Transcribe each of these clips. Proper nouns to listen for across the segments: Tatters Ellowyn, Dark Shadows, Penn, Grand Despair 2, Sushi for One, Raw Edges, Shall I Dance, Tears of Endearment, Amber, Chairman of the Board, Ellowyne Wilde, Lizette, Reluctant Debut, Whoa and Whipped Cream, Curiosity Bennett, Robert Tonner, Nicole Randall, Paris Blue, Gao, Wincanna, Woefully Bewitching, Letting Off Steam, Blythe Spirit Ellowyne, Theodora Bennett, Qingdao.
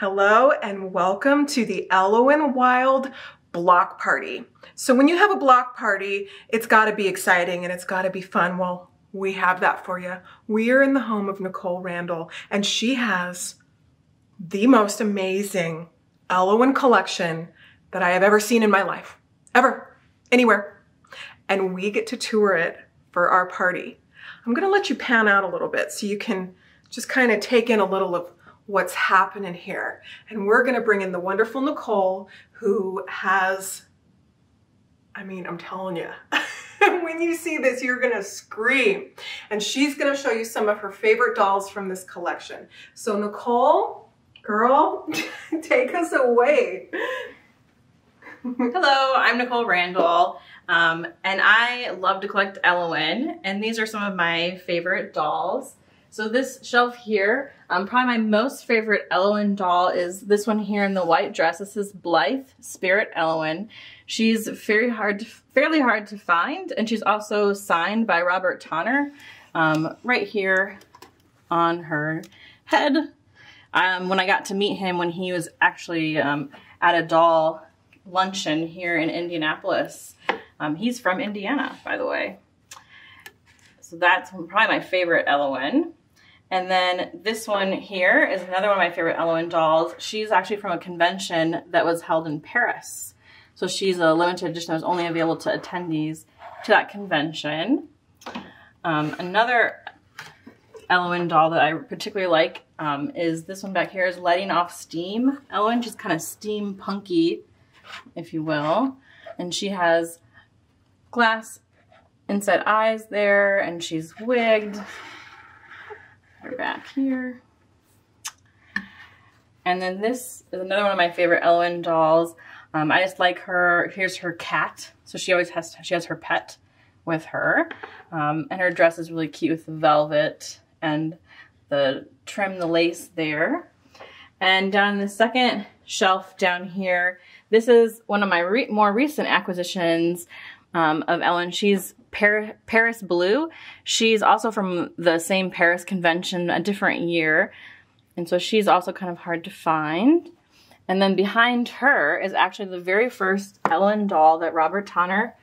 Hello and welcome to the Ellowyne Wilde block party. So when you have a block party, it's got to be exciting and it's got to be fun. Well, we have that for you. We are in the home of Nicole Randall, and she has the most amazing Ellowyne collection that I have ever seen in my life, ever, anywhere. And we get to tour it for our party. I'm going to let you pan out a little bit so you can just kind of take in a little of what's happening here. And we're gonna bring in the wonderful Nicole, who has, I mean, I'm telling you, when you see this, you're gonna scream. And she's gonna show you some of her favorite dolls from this collection. So Nicole, girl, take us away. Hello, I'm Nicole Randall, and I love to collect Ellowyne, and these are some of my favorite dolls. So this shelf here, probably my most favorite Ellowyne doll is this one here in the white dress. This is Blythe Spirit Ellowyne. She's fairly hard to find, and she's also signed by Robert Tonner right here on her head. When I got to meet him when he was actually at a doll luncheon here in Indianapolis. He's from Indiana, by the way. So that's probably my favorite Ellowyne. And then this one here is another one of my favorite Ellowyne dolls. She's actually from a convention that was held in Paris. So she's a limited edition that was only available to attendees to that convention. Another Ellowyne doll that I particularly like is this one back here is Letting Off Steam. Ellowyne, she's kind of steampunky, if you will. And she has glass inside eyes there, and she's wigged. Her back here. And then this is another one of my favorite Ellowyne dolls. I just like her. Here's her cat. So she always has, she has her pet with her. And her dress is really cute with the velvet and the trim, the lace there. And down in the second shelf down here, this is one of my more recent acquisitions of Ellowyne. She's Paris Blue. She's also from the same Paris convention, a different year. And so she's also kind of hard to find. And then behind her is actually the very first Ellowyne doll that Robert Tonner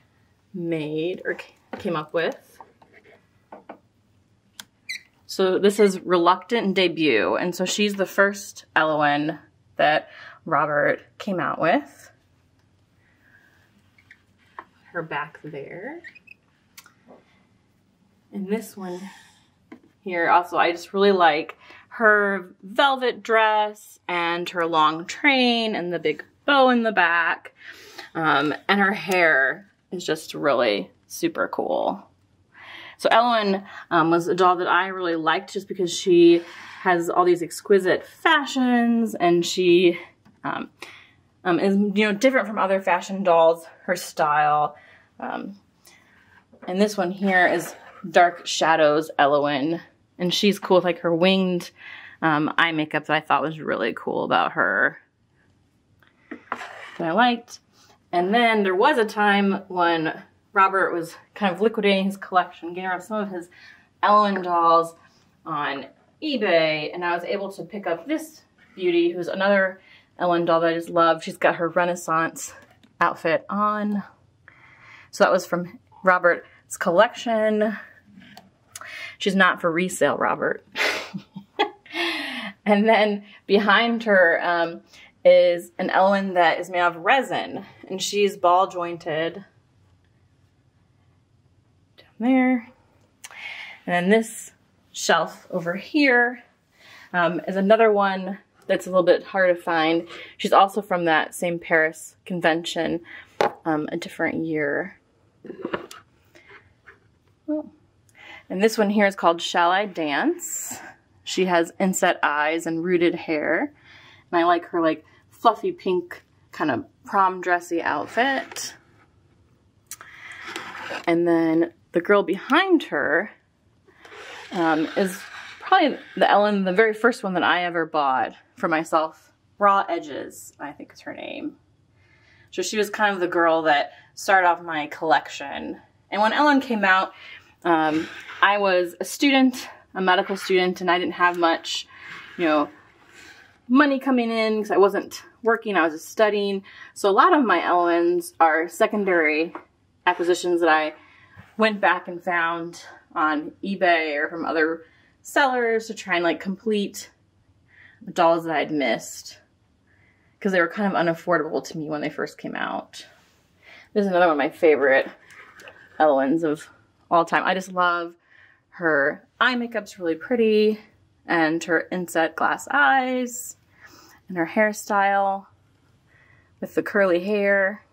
made or came up with. So this is Reluctant Debut. And so she's the first Ellowyne that Robert came out with. Her back there. And this one here also, I just really like her velvet dress and her long train and the big bow in the back. And her hair is just really super cool. So Ellowyne was a doll that I really liked just because she has all these exquisite fashions, and she is, you know, different from other fashion dolls, her style. And this one here is Dark Shadows Ellowyne, and she's cool with like her winged eye makeup that I thought was really cool about her, that I liked. And then there was a time when Robert was kind of liquidating his collection, getting rid of some of his Ellowyne dolls on eBay, and I was able to pick up this beauty, who's another Ellowyne doll that I just love. She's got her Renaissance outfit on. So that was from Robert's collection. She's not for resale, Robert. And then behind her is an Ellowyne that is made out of resin, and she's ball jointed down there. And then this shelf over here is another one that's a little bit hard to find. She's also from that same Paris convention, a different year. Oh. And this one here is called Shall I Dance? She has inset eyes and rooted hair. And I like her like fluffy pink kind of prom dressy outfit. And then the girl behind her is probably the Ellowyne, the very first one that I ever bought for myself. Raw Edges, I think is her name. So she was kind of the girl that started off my collection. And when Ellowyne came out, I was a student, a medical student, and I didn't have much, you know, money coming in because I wasn't working, I was just studying. So a lot of my Ellowyn's are secondary acquisitions that I went back and found on eBay or from other sellers to try and like complete the dolls that I'd missed because they were kind of unaffordable to me when they first came out. There's another one of my favorite Ellowyn's of all time. I just love her eye makeup's really pretty and her inset glass eyes and her hairstyle with the curly hair,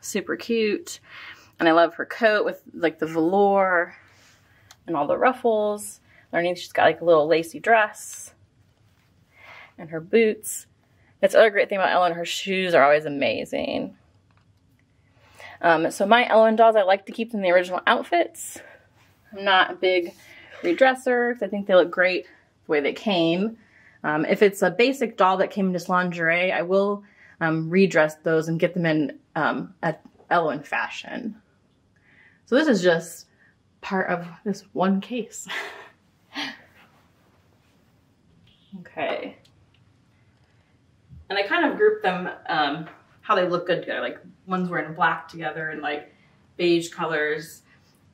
super cute. And I love her coat with like the velour and all the ruffles. Underneath she's got like a little lacy dress and her boots. That's another great thing about Ellowyn, her shoes are always amazing. So my Ellowyn dolls, I like to keep them in the original outfits. I'm not a big redresser because I think they look great the way they came. If it's a basic doll that came in just lingerie, I will redress those and get them in a Ellowyn fashion. So this is just part of this one case. Okay. And I kind of grouped them how they look good together. Like ones were in black together and like beige colors.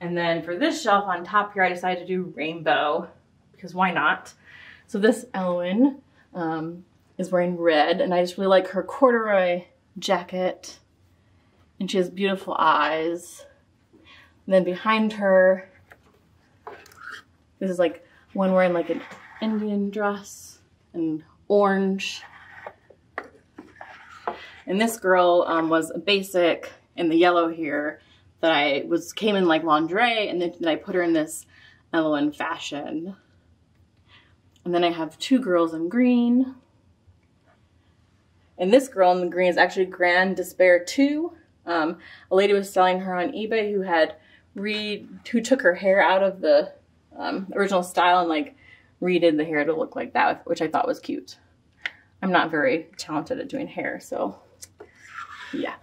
And then for this shelf on top here, I decided to do rainbow because why not? So this Ellowyn is wearing red and I just really like her corduroy jacket. And she has beautiful eyes. And then behind her, this is like one wearing like an Indian dress and orange. And this girl was a basic in the yellow here that I came in like lingerie, and then I put her in this Ellowyn fashion. And then I have two girls in green. And this girl in the green is actually Grand Despair 2. A lady was selling her on eBay who had took her hair out of the original style and like redid the hair to look like that, which I thought was cute. I'm not very talented at doing hair, so yeah.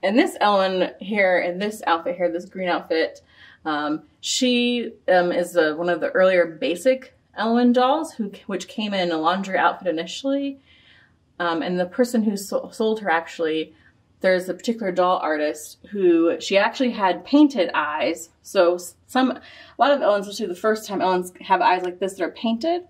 And this Ellowyn here, in this outfit here, this green outfit, she is one of the earlier basic Ellowyn dolls, which came in a lingerie outfit initially. And the person who sold her, actually, there's a particular doll artist who she actually had painted eyes. So a lot of Ellowyn's, especially the first time Ellowyn's, have eyes like this that are painted.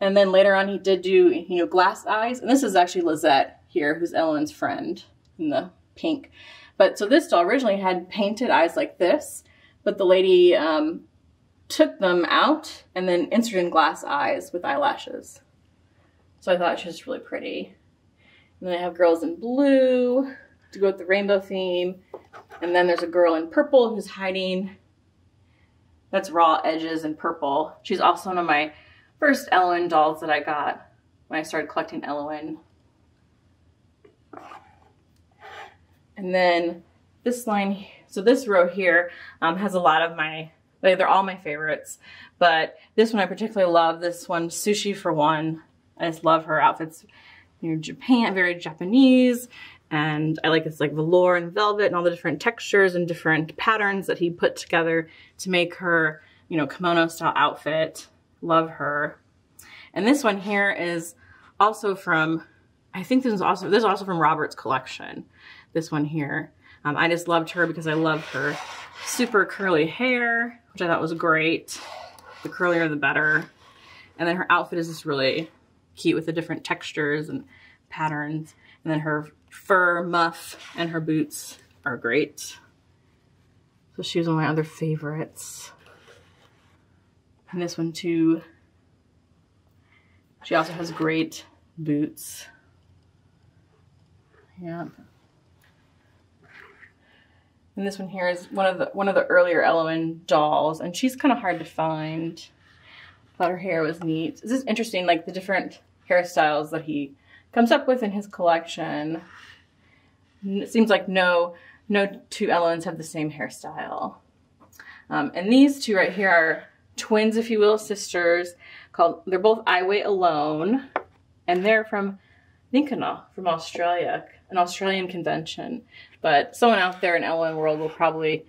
And then later on, he did do, you know, glass eyes. And this is actually Lizette here, who's Ellowyn's friend in the pink. But so this doll originally had painted eyes like this, but the lady took them out and then inserted in glass eyes with eyelashes. So I thought she was really pretty. And then I have girls in blue to go with the rainbow theme. And then there's a girl in purple who's hiding. That's Raw Edges in purple. She's also one of my first Ellowyn dolls that I got when I started collecting Ellowyn. And then this line, so this row here has a lot of my, they're all my favorites, but this one I particularly love, this one, Sushi for One. I just love her outfits, you know, Japan, very Japanese. And I like this like velour and velvet and all the different textures and different patterns that he put together to make her, you know, kimono style outfit. Love her. And this one here is also from, I think this is also from Robert's collection. This one here. I just loved her because I love her super curly hair, which I thought was great. The curlier, the better. And then her outfit is just really cute with the different textures and patterns. And then her fur muff and her boots are great. So she was one of my other favorites. And this one too. She also has great boots. Yep. And this one here is one of the earlier Ellowyn dolls, and she's kind of hard to find. Thought her hair was neat. This is interesting, like the different hairstyles that he comes up with in his collection. It seems like no two Ellowyn's have the same hairstyle. And these two right here are twins, if you will, sisters, called, they're both I Wait Alone, and they're from Wincanna, from Australia, an Australian convention. But someone out there in Ellowyn world will probably,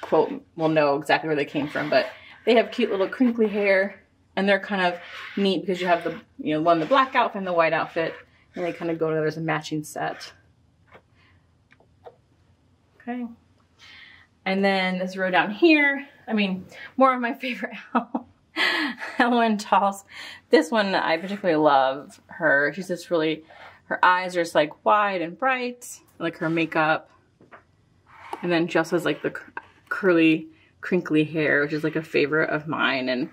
quote, will know exactly where they came from, but they have cute little crinkly hair And they're kind of neat because you have the, you know, one, the black outfit and the white outfit, and they kind of go together as a matching set. Okay. And then this row down here, I mean, more of my favorite Ellowyn dolls. This one I particularly love her. She's just really, her eyes are just like wide and bright. I like her makeup. And then she also has like the curly, crinkly hair, which is like a favorite of mine. And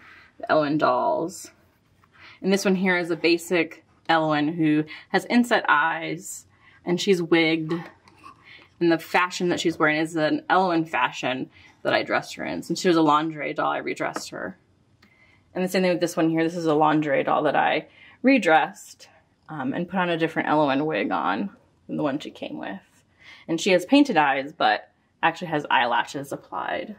Ellowyn dolls. And this one here is a basic Ellowyn who has inset eyes and she's wigged. And the fashion that she's wearing is an Ellowyn fashion that I dressed her in. Since she was a lingerie doll, I redressed her. And the same thing with this one here. This is a lingerie doll that I redressed and put on a different Ellowyn wig on than the one she came with. And she has painted eyes, but actually has eyelashes applied.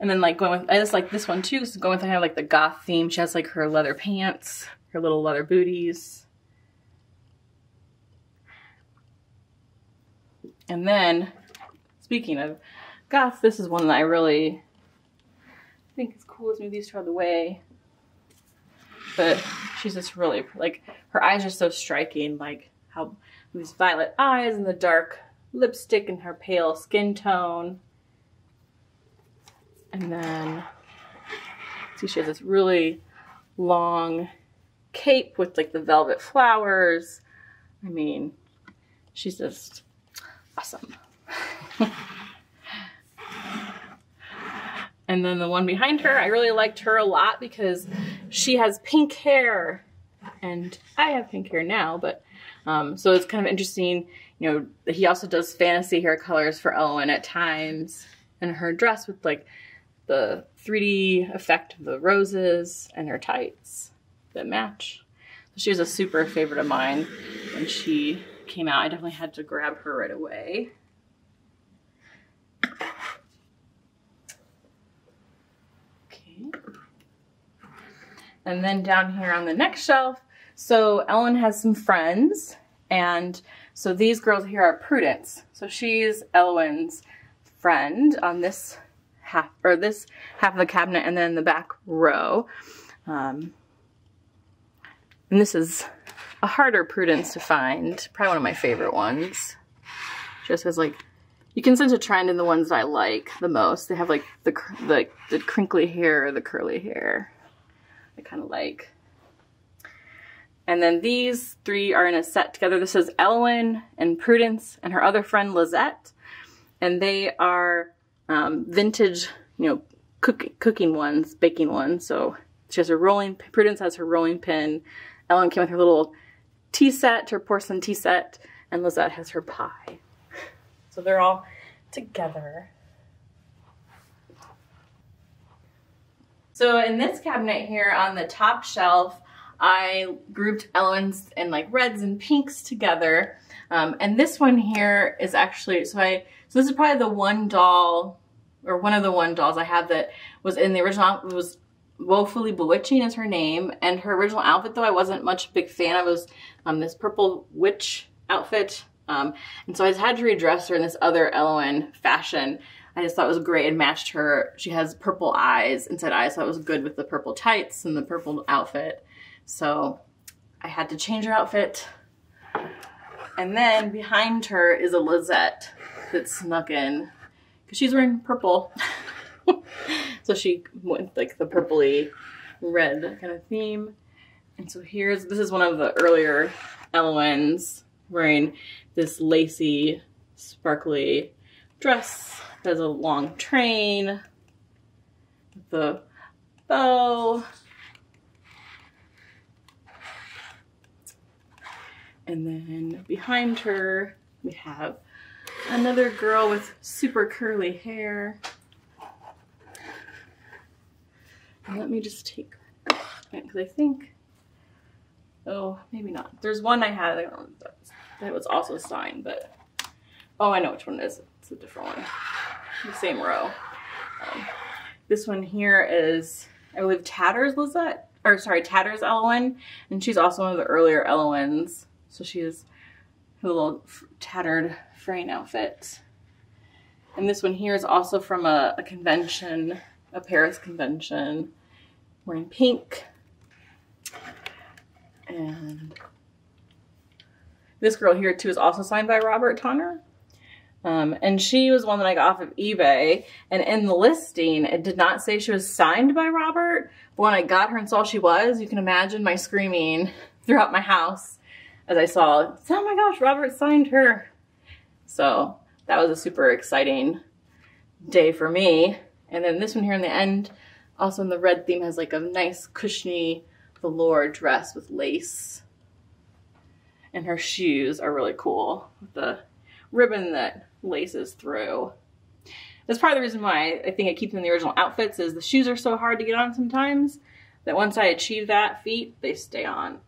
And then like going with, I just like this one too, so going with kind of like the goth theme. She has like her leather pants, her little leather booties. And then, speaking of goth, this is one that I really think is cool. Let's move these two out of the way. But she's just really, like her eyes are so striking, like how these violet eyes and the dark lipstick and her pale skin tone. And then, see, she has this really long cape with like the velvet flowers. I mean, she's just awesome. And then the one behind her, I really liked her a lot because she has pink hair and I have pink hair now, but so it's kind of interesting, you know, he also does fantasy hair colors for Ellowyn at times, and her dress with like the 3D effect of the roses and her tights that match. So she was a super favorite of mine when she came out. I definitely had to grab her right away. Okay. And then down here on the next shelf, so Ellowyn has some friends, and so these girls here are Prudence. So she's Ellowyn's friend on this half, or this half of the cabinet, and then the back row. And this is a harder Prudence to find, probably one of my favorite ones. Just as like, you can sense a trend in the ones that I like the most. They have like the crinkly hair or the curly hair. I kind of like. And then these three are in a set together. This is Ellowyn and Prudence and her other friend Lizette, and they are vintage, you know, cooking ones, baking ones. So she has her rolling, Prudence has her rolling pin. Ellowyn came with her little tea set, her porcelain tea set, and Lizette has her pie. So they're all together. So in this cabinet here on the top shelf, I grouped Ellowyn's in like reds and pinks together. And this one here is actually, so this is probably the one doll, or one of the one dolls I had that was in the original, was Woefully Bewitching is her name. And her original outfit though, I wasn't much a big fan of. It was this purple witch outfit. And so I just had to redress her in this other Ellowyn fashion. I just thought it was great and matched her. She has purple eyes, inset eyes, so it was good with the purple tights and the purple outfit. So I had to change her outfit. And then behind her is a Lizette that snuck in because she's wearing purple. So she went like the purpley red kind of theme. And so here's, this is one of the earlier Ellowyn's wearing this lacy, sparkly dress. It has a long train with the bow. And then behind her, we have another girl with super curly hair. And let me just take that because I think, oh, maybe not. There's one I had, I don't remember that was also signed, but, oh, I know which one it is. It's a different one, the same row. This one here is, I believe, Tatters Lizette, or sorry, Tatters Ellowyn, and she's also one of the earlier Ellowyn's. So she has her little tattered frayed outfit. And this one here is also from a convention, a Paris convention. We're in pink. And this girl here too is also signed by Robert Tonner. And she was one that I got off of eBay, and in the listing, it did not say she was signed by Robert, but when I got her and saw she was, you can imagine my screaming throughout my house as I saw, oh my gosh, Robert signed her. So that was a super exciting day for me. And then this one here in the end, also in the red theme, has like a nice cushiony velour dress with lace. And her shoes are really cool with the ribbon that laces through. That's part of the reason why I think I keep them in the original outfits, is the shoes are so hard to get on sometimes that once I achieve that feat, they stay on.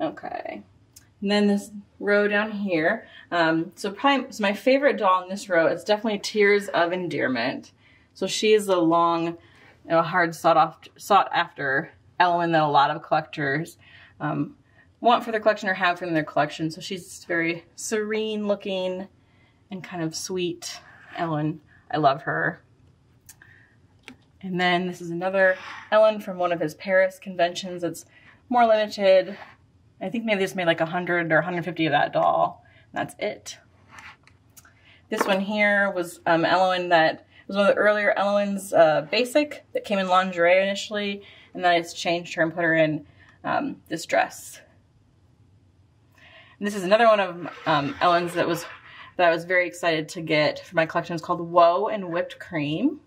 Okay, and then this row down here. So my favorite doll in this row is definitely Tears of Endearment. So she is the long, you know, hard sought after Ellowyne that a lot of collectors want for their collection or have from their collection. So she's very serene looking and kind of sweet Ellowyne. I love her. And then this is another Ellowyne from one of his Paris conventions. It's more limited. I think maybe this made like 100 or 150 of that doll. And that's it. This one here was Ellowyne that was one of the earlier Ellowyne's basic that came in lingerie initially, and then I just changed her and put her in this dress. And this is another one of Ellowyne's that I was very excited to get for my collection. It's called Whoa and Whipped Cream.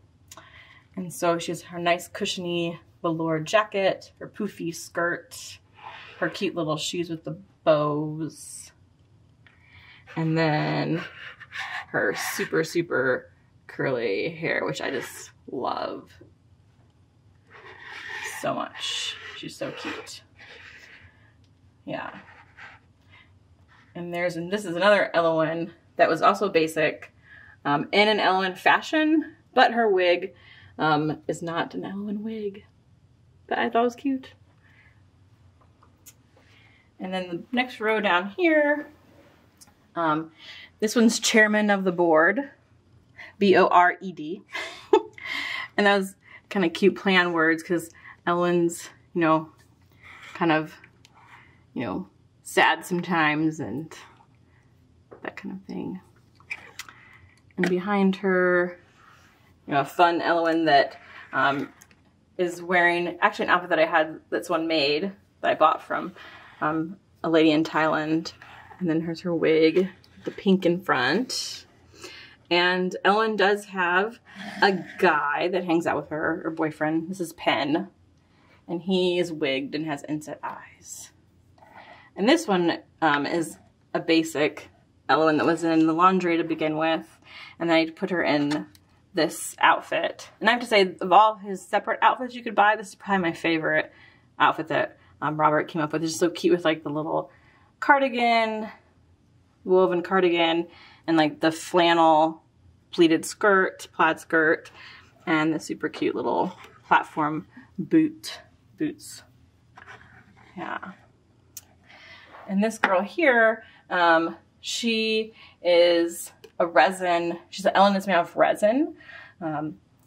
And so she has her nice cushiony velour jacket, her poofy skirt, her cute little shoes with the bows, and then her super, super curly hair, which I just love so much. She's so cute. Yeah. And this is another Ellowyne that was also basic in an Ellowyne fashion, but her wig is not an Ellowyne wig, but I thought it was cute. And then the next row down here, this one's Chairman of the Board, B-O-R-E-D. And that was kind of cute play on words, because Ellowyne's, you know, kind of, you know, sad sometimes and that kind of thing. And behind her, you know, a fun Ellowyne that is wearing actually an outfit that I had that's one made that I bought from a lady in Thailand. And then here's her wig, the pink in front. And Ellowyne does have a guy that hangs out with her, her boyfriend. This is Penn. And he is wigged and has inset eyes. And this one is a basic Ellowyne that was in the laundry to begin with. And I put her in this outfit. And I have to say, of all his separate outfits you could buy, this is probably my favorite outfit that Robert came up with. It's so cute with like the little cardigan, woven cardigan, and like the flannel pleated skirt, plaid skirt, and the super cute little platform boots. Yeah. And this girl here, she is a resin. She's an Ellowyne that's made out of resin.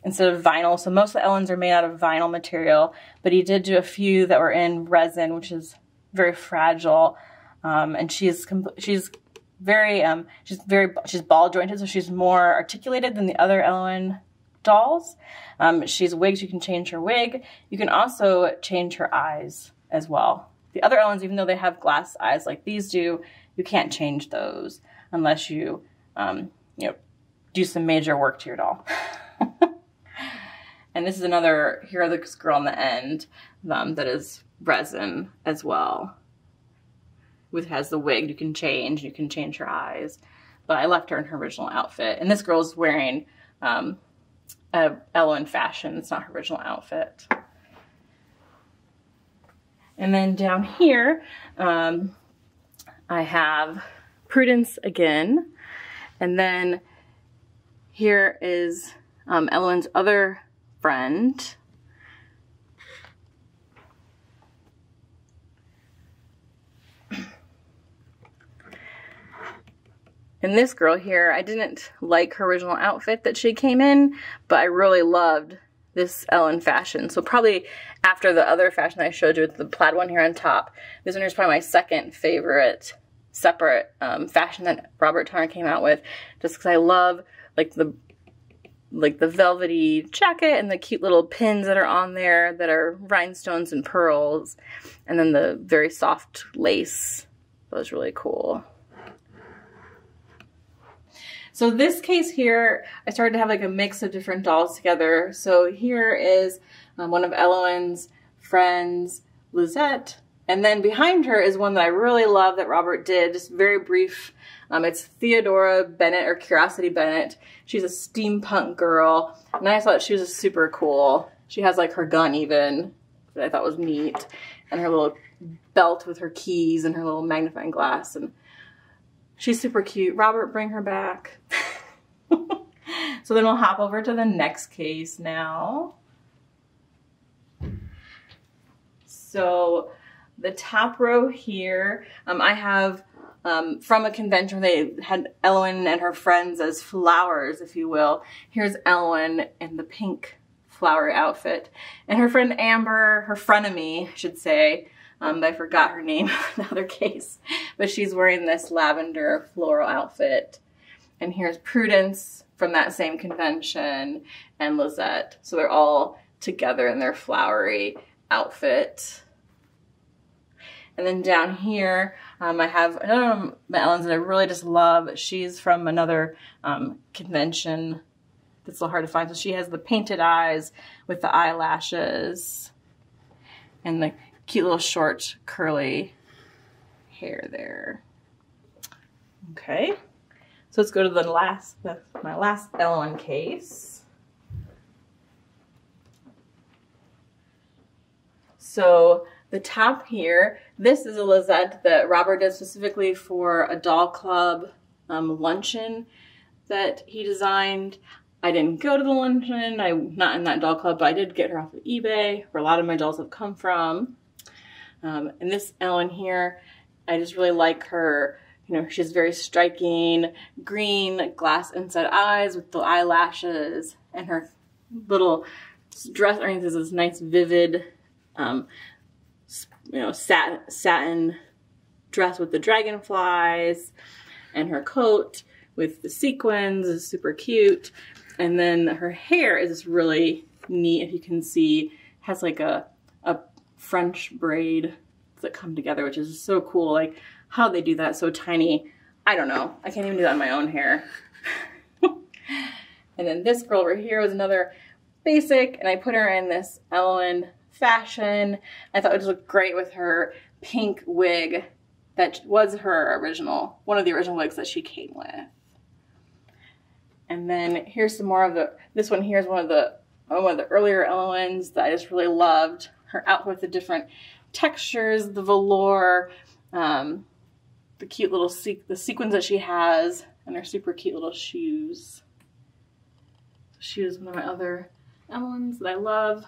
Instead of vinyl. So most of the Ellowynes are made out of vinyl material, but he did do a few that were in resin, which is very fragile. And she's ball jointed, so she's more articulated than the other Ellowyne dolls. She's wigs. You can change her wig. You can also change her eyes as well. The other Ellowynes, even though they have glass eyes like these do, you can't change those unless you, you know, do some major work to your doll. And this is another, here this girl on the end that is resin as well. Has the wig you can change her eyes. But I left her in her original outfit. And this girl's wearing a Ellowyne fashion. It's not her original outfit. And then down here, I have Prudence again. And then here is Ellowyne's other friend. And this girl here, I didn't like her original outfit that she came in, but I really loved this Ellowyn fashion. So probably after the other fashion I showed you with the plaid one here on top, this one is probably my second favorite separate fashion that Robert Tonner came out with, just because I love like the velvety jacket and the cute little pins that are on there that are rhinestones and pearls, and then the very soft lace. That was really cool. So this case here, I started to have like a mix of different dolls together. So here is one of Ellowyn's friends, Lizette. And then behind her is one that I really love that Robert did, just very brief. It's Theodora Bennett or Curiosity Bennett. She's a steampunk girl, and I thought she was just super cool. She has like her gun even, that I thought was neat, and her little belt with her keys and her little magnifying glass, and she's super cute. Robert, bring her back. So then we'll hop over to the next case now. So the top row here, I have from a convention where they had Ellowyne and her friends as flowers, if you will. Here's Ellowyne in the pink flower outfit. And her friend Amber, her frenemy, I should say, I forgot her name in the other case, but she's wearing this lavender floral outfit. And here's Prudence from that same convention and Lizette. So they're all together in their flowery outfit. And then down here, I have another one of my Ellowyn's that I really just love. She's from another convention that's a little hard to find. So she has the painted eyes with the eyelashes and the cute little short curly hair there. Okay, so let's go to the last, my last Ellowyn case. So the top here, this is a Lizette that Robert did specifically for a doll club luncheon that he designed. I didn't go to the luncheon, I'm not in that doll club, but I did get her off of eBay, where a lot of my dolls have come from. And this Ellowyn here, I just really like her. You know, she's very striking, green glass inside eyes with the eyelashes, and her little dress underneath is this nice vivid, you know, satin dress with the dragonflies, and her coat with the sequins is super cute. And then her hair is just really neat. If you can see, has like a French braid that come together, which is so cool. Like how they do that so tiny, I don't know. I can't even do that in my own hair. And then this girl over here was another basic, and I put her in this Ellowyn fashion. I thought it would look great with her pink wig that was her original, one of the original wigs that she came with. And then here's some more of the, this one here is one of the earlier Ellowyn's that I just really loved. Her outfit with the different textures, the velour, the cute little the sequins that she has, and her super cute little shoes. She was one of my other Ellowyn's that I love.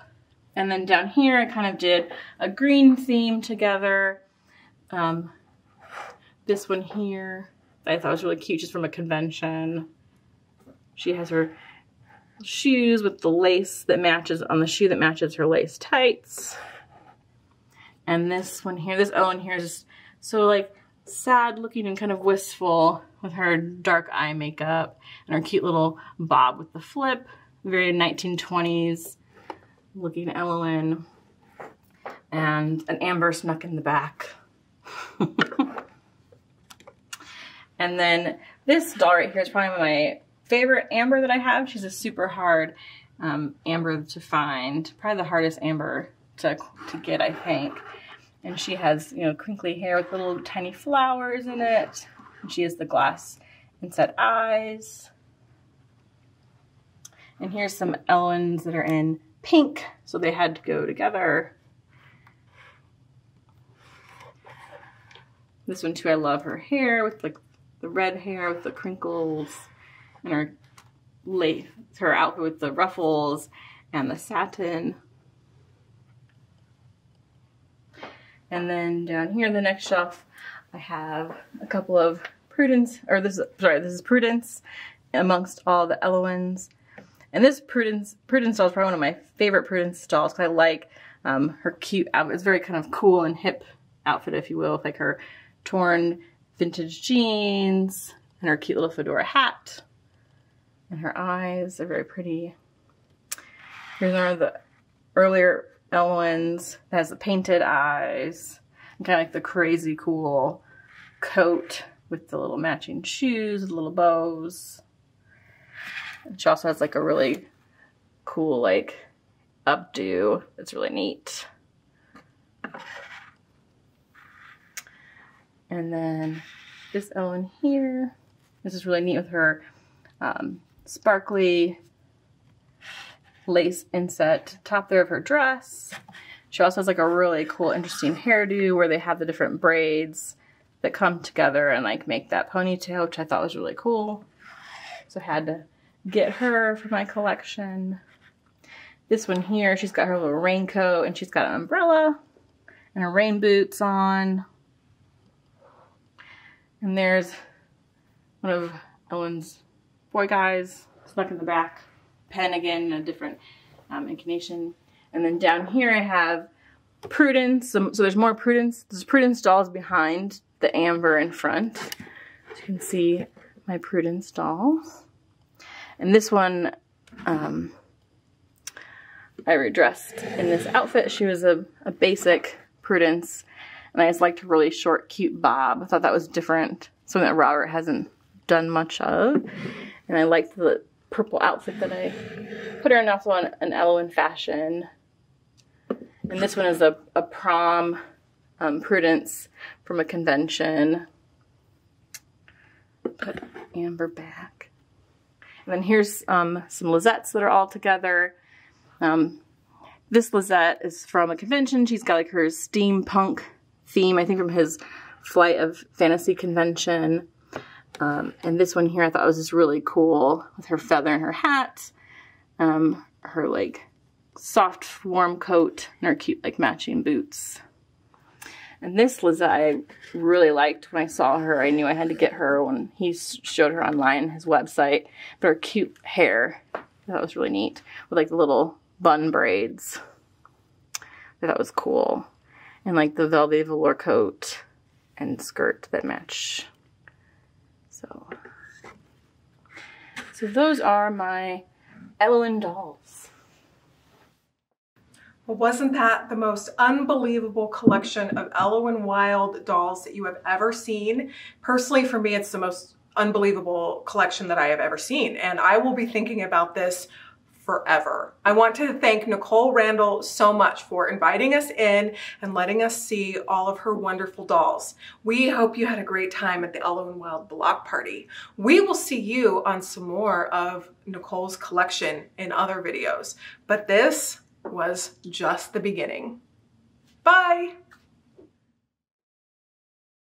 And then down here, I kind of did a green theme together. This one here, I thought was really cute, just from a convention. She has her shoes with the lace that matches, on the shoe that matches her lace tights. And this one here, this Ellowyn here is just so like sad looking and kind of wistful with her dark eye makeup and her cute little bob with the flip, very 1920s looking Ellowyn. And an Amber snuck in the back. And then this doll right here is probably my favorite Amber that I have. She's a super hard Amber to find, probably the hardest Amber to get, I think. And she has, you know, crinkly hair with little tiny flowers in it. And she has the glass inset eyes. And here's some Ellowyn's that are in pink, so they had to go together. This one too, I love her hair with like the red hair with the crinkles, and her outfit with the ruffles and the satin. And then down here in the next shelf, I have a couple of Prudence, or this is Prudence amongst all the Ellowynes. And this Prudence doll is probably one of my favorite Prudence dolls because I like her cute outfit. It's very kind of cool and hip outfit, if you will, with like her torn vintage jeans and her cute little fedora hat. And her eyes are very pretty. Here's one of the earlier Ellowyn's that has the painted eyes and kind of like the crazy cool coat with the little matching shoes, with little bows. And she also has like a really cool like updo that's really neat. And then this Ellowyn here, this is really neat with her sparkly lace inset top there of her dress. She also has like a really cool interesting hairdo where they have the different braids that come together and like make that ponytail, which I thought was really cool. So I had to get her for my collection. This one here, she's got her little raincoat and she's got an umbrella and her rain boots on. And there's one of Ellowyn's boy guys stuck in the back. Penn again in a different incarnation. And then down here I have Prudence. So there's more Prudence. There's Prudence dolls behind the Amber in front. So you can see my Prudence dolls. And this one I redressed in this outfit. She was a basic Prudence. And I just liked her really short, cute bob. I thought that was different. Something that Robert hasn't done much of. And I liked the purple outfit that I put her in, also on an Ellowyne fashion. And this one is a prom Prudence from a convention. Put Amber back. And then here's some Lizettes that are all together. This Lizette is from a convention. She's got like her steampunk theme, I think from his Flight of Fantasy convention. And this one here I thought was just really cool with her feather and her hat, her like soft warm coat and her cute like matching boots. And this Lizette I really liked. When I saw her, I knew I had to get her when he showed her online, his website, but her cute hair, that was really neat with like the little bun braids. That was cool. And like the velvet velour coat and skirt that match. So those are my Ellowyne dolls. Well, wasn't that the most unbelievable collection of Ellowyne Wilde dolls that you have ever seen? Personally, for me, it's the most unbelievable collection that I have ever seen, and I will be thinking about this forever. I want to thank Nicole Randall so much for inviting us in and letting us see all of her wonderful dolls. We hope you had a great time at the Ellowyne Wilde block party. We will see you on some more of Nicole's collection in other videos, but this was just the beginning. Bye.